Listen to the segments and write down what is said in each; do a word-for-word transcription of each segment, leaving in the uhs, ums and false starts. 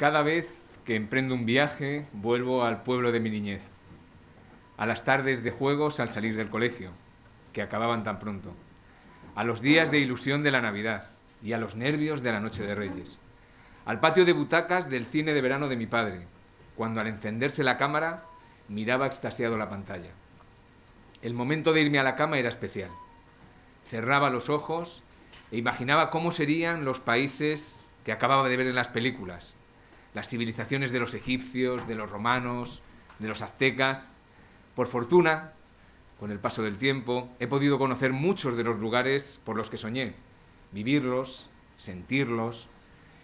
Cada vez que emprendo un viaje, vuelvo al pueblo de mi niñez, a las tardes de juegos al salir del colegio, que acababan tan pronto, a los días de ilusión de la Navidad y a los nervios de la Noche de Reyes, al patio de butacas del cine de verano de mi padre, cuando al encenderse la cámara miraba extasiado la pantalla. El momento de irme a la cama era especial. Cerraba los ojos e imaginaba cómo serían los países que acababa de ver en las películas, las civilizaciones de los egipcios, de los romanos, de los aztecas. Por fortuna, con el paso del tiempo, he podido conocer muchos de los lugares por los que soñé, vivirlos, sentirlos,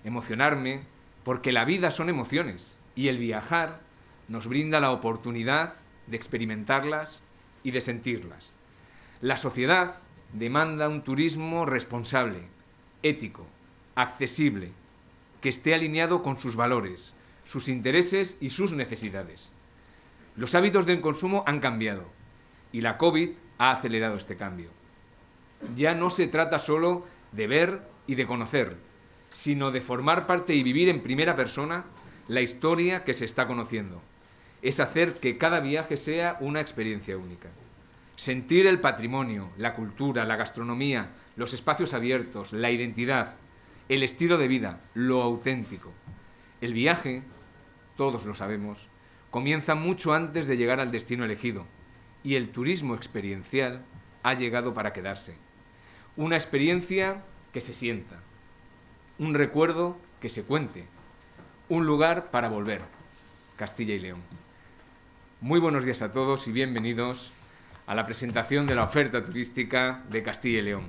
emocionarme, porque la vida son emociones y el viajar nos brinda la oportunidad de experimentarlas y de sentirlas. La sociedad demanda un turismo responsable, ético, accesible, que esté alineado con sus valores, sus intereses y sus necesidades. Los hábitos del consumo han cambiado y la COVID ha acelerado este cambio. Ya no se trata solo de ver y de conocer, sino de formar parte y vivir en primera persona la historia que se está conociendo. Es hacer que cada viaje sea una experiencia única. Sentir el patrimonio, la cultura, la gastronomía, los espacios abiertos, la identidad, el estilo de vida, lo auténtico. El viaje, todos lo sabemos, comienza mucho antes de llegar al destino elegido y el turismo experiencial ha llegado para quedarse. Una experiencia que se sienta, un recuerdo que se cuente, un lugar para volver. Castilla y León. Muy buenos días a todos y bienvenidos a la presentación de la oferta turística de Castilla y León.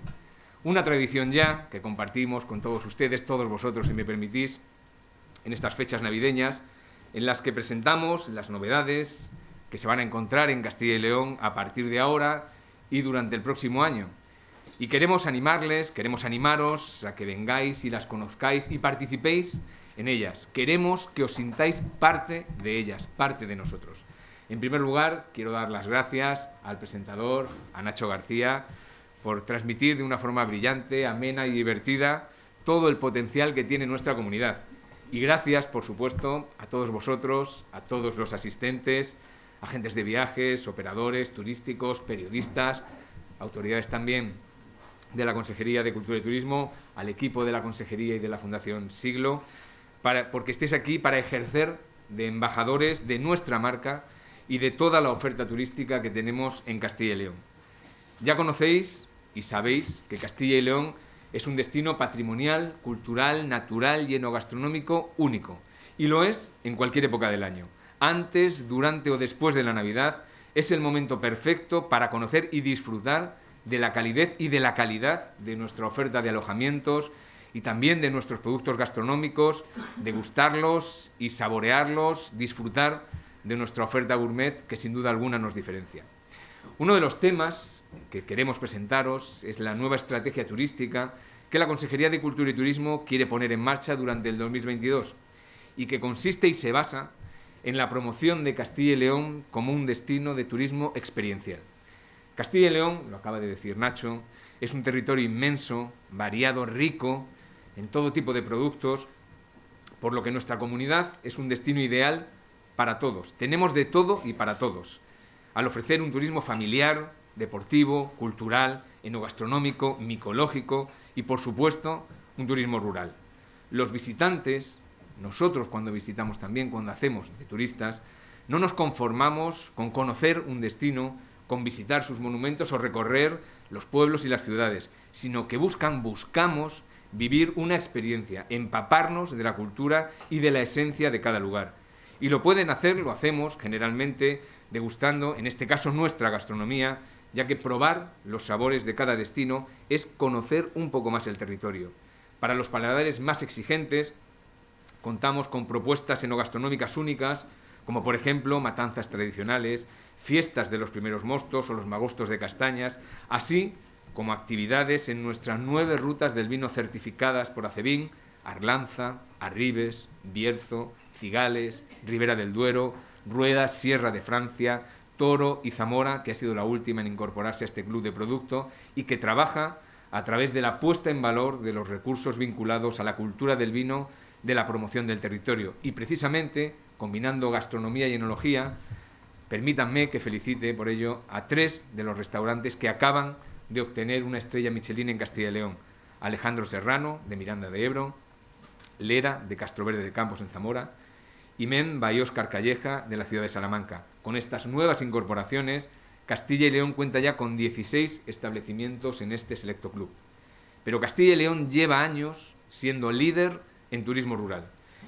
Una tradición ya que compartimos con todos ustedes, todos vosotros, si me permitís, en estas fechas navideñas, en las que presentamos las novedades que se van a encontrar en Castilla y León a partir de ahora y durante el próximo año. Y queremos animarles, queremos animaros a que vengáis y las conozcáis y participéis en ellas. Queremos que os sintáis parte de ellas, parte de nosotros. En primer lugar, quiero dar las gracias al presentador, a Nacho García, por transmitir de una forma brillante, amena y divertida todo el potencial que tiene nuestra comunidad. Y gracias, por supuesto, a todos vosotros, a todos los asistentes, agentes de viajes, operadores turísticos, periodistas, autoridades también de la Consejería de Cultura y Turismo, al equipo de la Consejería y de la Fundación Siglo, Para, porque estéis aquí para ejercer de embajadores de nuestra marca y de toda la oferta turística que tenemos en Castilla y León. Ya conocéis y sabéis que Castilla y León es un destino patrimonial, cultural, natural y enogastronómico único, y lo es en cualquier época del año. Antes, durante o después de la Navidad es el momento perfecto para conocer y disfrutar de la calidez y de la calidad de nuestra oferta de alojamientos, y también de nuestros productos gastronómicos, degustarlos y saborearlos, disfrutar de nuestra oferta gourmet que sin duda alguna nos diferencia. Uno de los temas que queremos presentaros es la nueva estrategia turística que la Consejería de Cultura y Turismo quiere poner en marcha durante el dos mil veintidós y que consiste y se basa en la promoción de Castilla y León como un destino de turismo experiencial. Castilla y León, lo acaba de decir Nacho, es un territorio inmenso, variado, rico en todo tipo de productos, por lo que nuestra comunidad es un destino ideal para todos. Tenemos de todo y para todos, al ofrecer un turismo familiar, deportivo, cultural, enogastronómico, micológico y, por supuesto, un turismo rural. Los visitantes, nosotros cuando visitamos también, cuando hacemos de turistas, no nos conformamos con conocer un destino, con visitar sus monumentos o recorrer los pueblos y las ciudades, sino que buscan, buscamos vivir una experiencia, empaparnos de la cultura y de la esencia de cada lugar. Y lo pueden hacer, lo hacemos generalmente degustando, en este caso nuestra gastronomía, ya que probar los sabores de cada destino es conocer un poco más el territorio. Para los paladares más exigentes contamos con propuestas enogastronómicas únicas, como por ejemplo matanzas tradicionales, fiestas de los primeros mostos o los magostos de castañas, así como actividades en nuestras nueve rutas del vino certificadas por Acebín, Arlanza, Arribes, Bierzo, Cigales, Ribera del Duero, Rueda, Sierra de Francia, Toro y Zamora, que ha sido la última en incorporarse a este club de producto y que trabaja a través de la puesta en valor de los recursos vinculados a la cultura del vino de la promoción del territorio. Y precisamente, combinando gastronomía y enología, permítanme que felicite por ello a tres de los restaurantes que acaban de obtener una estrella Michelin en Castilla y León. Alejandro Serrano, de Miranda de Ebro, Lera, de Castroverde de Campos, en Zamora, y MEN Bahi Óscar Calleja, de la ciudad de Salamanca. Con estas nuevas incorporaciones, Castilla y León cuenta ya con dieciséis establecimientos en este selecto club. Pero Castilla y León lleva años siendo líder en turismo rural.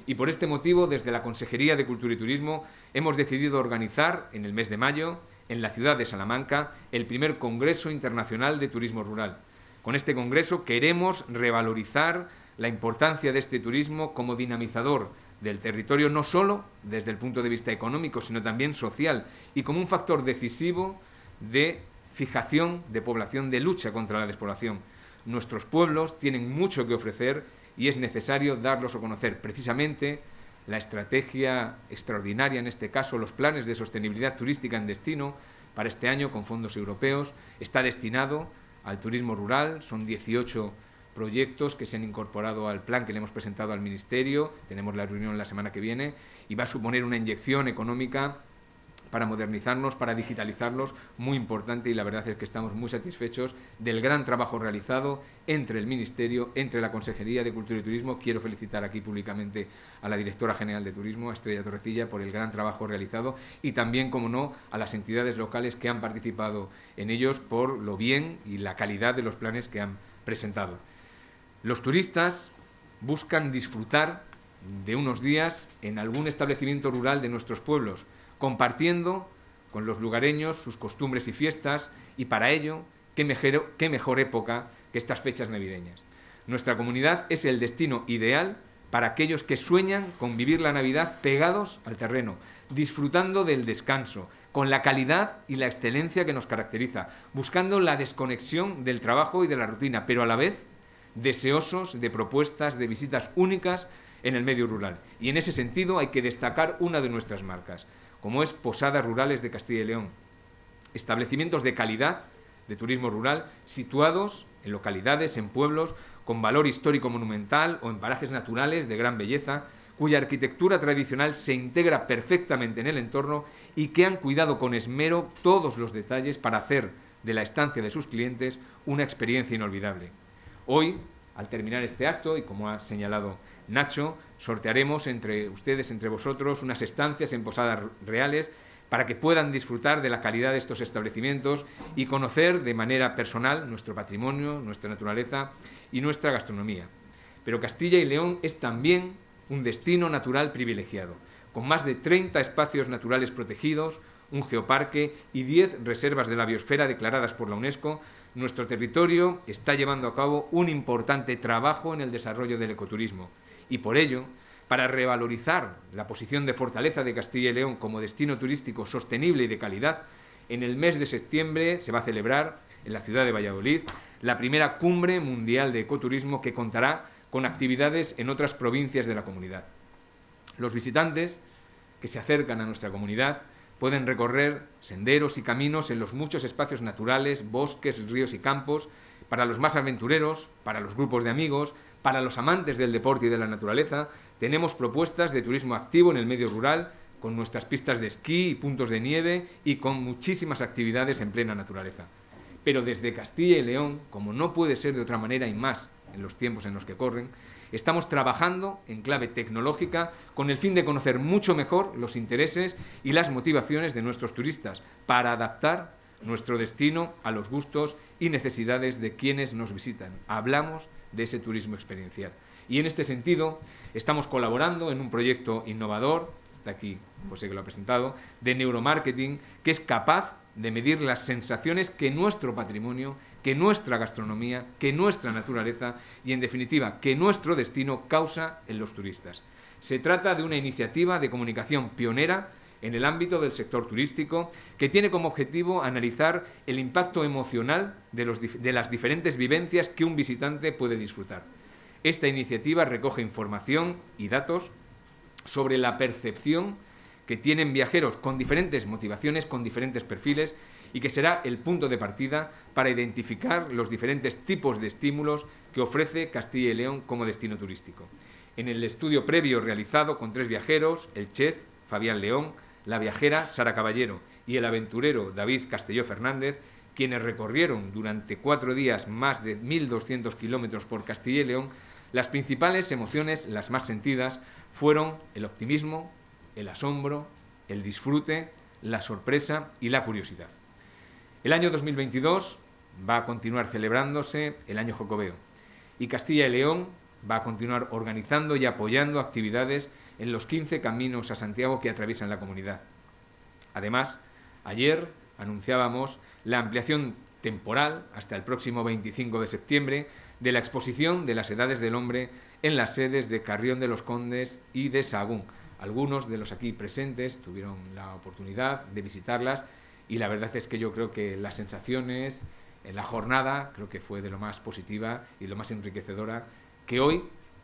Y por este motivo, desde la Consejería de Cultura y Turismo, hemos decidido organizar, en el mes de mayo, en la ciudad de Salamanca, el primer Congreso Internacional de Turismo Rural. Con este congreso queremos revalorizar la importancia de este turismo como dinamizador del territorio, no solo desde el punto de vista económico, sino también social, y como un factor decisivo de fijación de población, de lucha contra la despoblación. Nuestros pueblos tienen mucho que ofrecer y es necesario darlos a conocer. Precisamente, la estrategia extraordinaria, en este caso los planes de sostenibilidad turística en destino para este año con fondos europeos, está destinado al turismo rural. Son dieciocho proyectos que se han incorporado al plan que le hemos presentado al Ministerio. Tenemos la reunión la semana que viene y va a suponer una inyección económica para modernizarnos, para digitalizarlos, muy importante, y la verdad es que estamos muy satisfechos del gran trabajo realizado entre el Ministerio, entre la Consejería de Cultura y Turismo. Quiero felicitar aquí públicamente a la directora general de Turismo, a Estrella Torrecilla, por el gran trabajo realizado, y también, como no, a las entidades locales que han participado en ellos por lo bien y la calidad de los planes que han presentado. Los turistas buscan disfrutar de unos días en algún establecimiento rural de nuestros pueblos, compartiendo con los lugareños sus costumbres y fiestas, y para ello, qué mejor, qué mejor época que estas fechas navideñas. Nuestra comunidad es el destino ideal para aquellos que sueñan con vivir la Navidad pegados al terreno, disfrutando del descanso, con la calidad y la excelencia que nos caracteriza, buscando la desconexión del trabajo y de la rutina, pero a la vez deseosos de propuestas, de visitas únicas en el medio rural. Y en ese sentido hay que destacar una de nuestras marcas, como es Posadas Rurales de Castilla y León. Establecimientos de calidad, de turismo rural, situados en localidades, en pueblos, con valor histórico monumental o en parajes naturales de gran belleza, cuya arquitectura tradicional se integra perfectamente en el entorno y que han cuidado con esmero todos los detalles para hacer de la estancia de sus clientes una experiencia inolvidable. Hoy, al terminar este acto, y como ha señalado Nacho, sortearemos entre ustedes, entre vosotros, unas estancias en Posadas Reales para que puedan disfrutar de la calidad de estos establecimientos y conocer de manera personal nuestro patrimonio, nuestra naturaleza y nuestra gastronomía. Pero Castilla y León es también un destino natural privilegiado, con más de treinta espacios naturales protegidos, un geoparque y diez reservas de la biosfera declaradas por la UNESCO. Nuestro territorio está llevando a cabo un importante trabajo en el desarrollo del ecoturismo. Y por ello, para revalorizar la posición de fortaleza de Castilla y León como destino turístico sostenible y de calidad, en el mes de septiembre se va a celebrar en la ciudad de Valladolid la primera cumbre mundial de ecoturismo, que contará con actividades en otras provincias de la comunidad. Los visitantes que se acercan a nuestra comunidad pueden recorrer senderos y caminos en los muchos espacios naturales, bosques, ríos y campos, para los más aventureros, para los grupos de amigos, para los amantes del deporte y de la naturaleza. Tenemos propuestas de turismo activo en el medio rural, con nuestras pistas de esquí y puntos de nieve, y con muchísimas actividades en plena naturaleza. Pero desde Castilla y León, como no puede ser de otra manera y más en los tiempos en los que corren, estamos trabajando en clave tecnológica con el fin de conocer mucho mejor los intereses y las motivaciones de nuestros turistas, para adaptar nuestro destino a los gustos y necesidades de quienes nos visitan. Hablamos de ese turismo experiencial. Y en este sentido, estamos colaborando en un proyecto innovador, está aquí José que lo ha presentado, de neuromarketing, que es capaz de medir las sensaciones que nuestro patrimonio, que nuestra gastronomía, que nuestra naturaleza y, en definitiva, que nuestro destino causa en los turistas. Se trata de una iniciativa de comunicación pionera en el ámbito del sector turístico, que tiene como objetivo analizar el impacto emocional de, los, de las diferentes vivencias que un visitante puede disfrutar. Esta iniciativa recoge información y datos sobre la percepción que tienen viajeros con diferentes motivaciones, con diferentes perfiles, y que será el punto de partida para identificar los diferentes tipos de estímulos que ofrece Castilla y León como destino turístico. en el estudio previo realizado con tres viajeros, el chef Fabián León, la viajera Sara Caballero y el aventurero David Castelló Fernández, quienes recorrieron durante cuatro días más de mil doscientos kilómetros por Castilla y León, las principales emociones, las más sentidas, fueron el optimismo, el asombro, el disfrute, la sorpresa y la curiosidad. El año dos mil veintidós va a continuar celebrándose el año jacobeo y Castilla y León va a continuar organizando y apoyando actividades en los quince caminos a Santiago que atraviesan la comunidad. Además, ayer anunciábamos la ampliación temporal hasta el próximo veinticinco de septiembre de la exposición de las edades del hombre en las sedes de Carrión de los Condes y de Sahagún. Algunos de los aquí presentes tuvieron la oportunidad de visitarlas y la verdad es que yo creo que las sensaciones en la jornada creo que fue de lo más positiva y lo más enriquecedora que hoy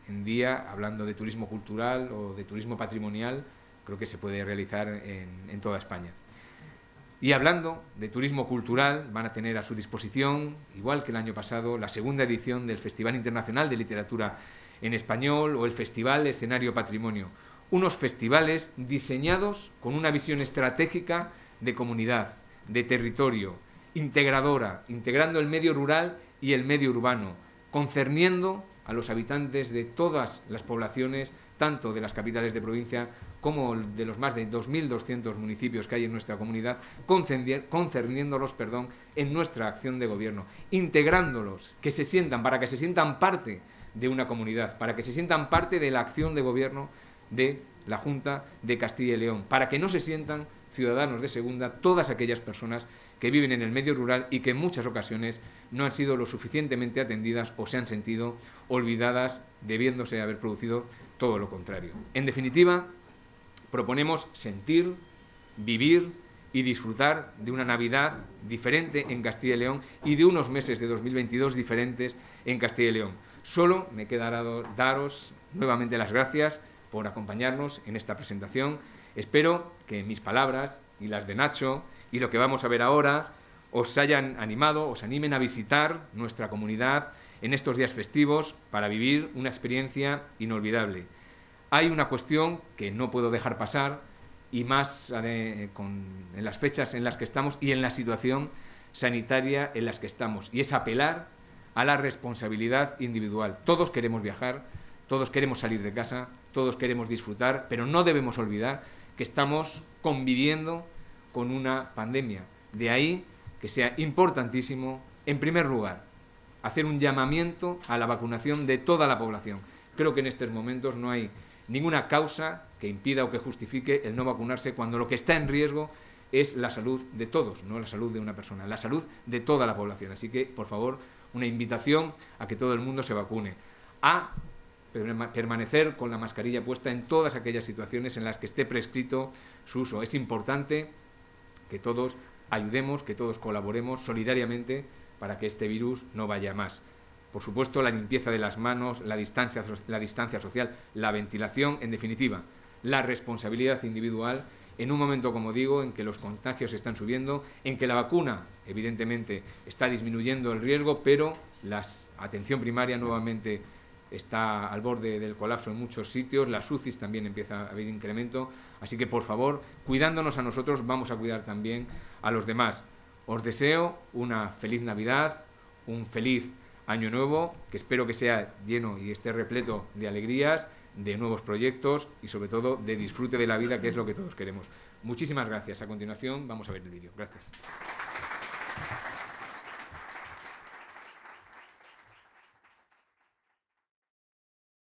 en día, hablando de turismo cultural o de turismo patrimonial, creo que se puede realizar en, en toda España. Y hablando de turismo cultural, van a tener a su disposición, igual que el año pasado, la segunda edición del Festival Internacional de Literatura en Español o el Festival Escenario Patrimonio. Unos festivales diseñados con una visión estratégica de comunidad, de territorio, integradora, integrando el medio rural y el medio urbano, concerniendo a los habitantes de todas las poblaciones, tanto de las capitales de provincia como de los más de dos mil doscientos municipios que hay en nuestra comunidad, concerniéndolos, perdón, en nuestra acción de gobierno, integrándolos, que se sientan, para que se sientan parte de una comunidad, para que se sientan parte de la acción de gobierno de la Junta de Castilla y León, para que no se sientan ciudadanos de segunda todas aquellas personas que viven en el medio rural y que en muchas ocasiones no han sido lo suficientemente atendidas o se han sentido olvidadas, debiéndose haber producido todo lo contrario. En definitiva, proponemos sentir, vivir y disfrutar de una Navidad diferente en Castilla y León y de unos meses de dos mil veintidós diferentes en Castilla y León. Solo me quedará daros nuevamente las gracias por acompañarnos en esta presentación. Espero que mis palabras y las de Nacho y lo que vamos a ver ahora os hayan animado, os animen a visitar nuestra comunidad en estos días festivos para vivir una experiencia inolvidable. Hay una cuestión que no puedo dejar pasar y más eh, con, en las fechas en las que estamos y en la situación sanitaria en las que estamos, y es apelar a la responsabilidad individual. Todos queremos viajar, todos queremos salir de casa, todos queremos disfrutar, pero no debemos olvidar que estamos conviviendo con una pandemia. De ahí que sea importantísimo, en primer lugar, hacer un llamamiento a la vacunación de toda la población. Creo que en estos momentos no hay ninguna causa que impida o que justifique el no vacunarse cuando lo que está en riesgo es la salud de todos, no la salud de una persona, la salud de toda la población. Así que, por favor, una invitación a que todo el mundo se vacune, a permanecer con la mascarilla puesta en todas aquellas situaciones en las que esté prescrito su uso. Es importante que todos ayudemos, que todos colaboremos solidariamente para que este virus no vaya más. Por supuesto, la limpieza de las manos, la distancia, la distancia social, la ventilación, en definitiva, la responsabilidad individual en un momento, como digo, en que los contagios están subiendo, en que la vacuna, evidentemente, está disminuyendo el riesgo, pero la atención primaria nuevamente está al borde del colapso en muchos sitios, las U C I s también empieza a haber incremento, así que, por favor, cuidándonos a nosotros, vamos a cuidar también a los demás. Os deseo una feliz Navidad, un feliz Año Nuevo, que espero que sea lleno y esté repleto de alegrías, de nuevos proyectos y, sobre todo, de disfrute de la vida, que es lo que todos queremos. Muchísimas gracias. A continuación, vamos a ver el vídeo. Gracias.